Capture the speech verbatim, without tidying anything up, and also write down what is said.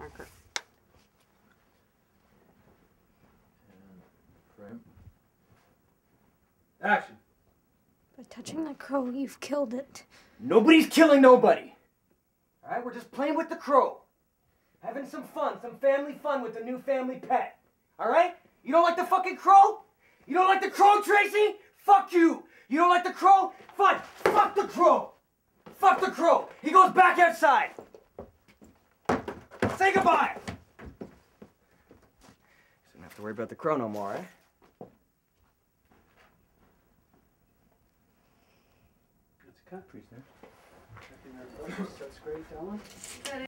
marker. And frame. Action. By touching that crow, you've killed it. Nobody's killing nobody. All right, we're just playing with the crow. Having some fun, some family fun with the new family pet. All right? You don't like the fucking crow? You don't like the crow, Tracy? Fuck you. You don't like the crow? Fine. Fuck the crow. Fuck the crow. He goes back outside. Say goodbye. Don't have to worry about the crow no more, eh? That's a cut, priest, huh? That's great, Ellen.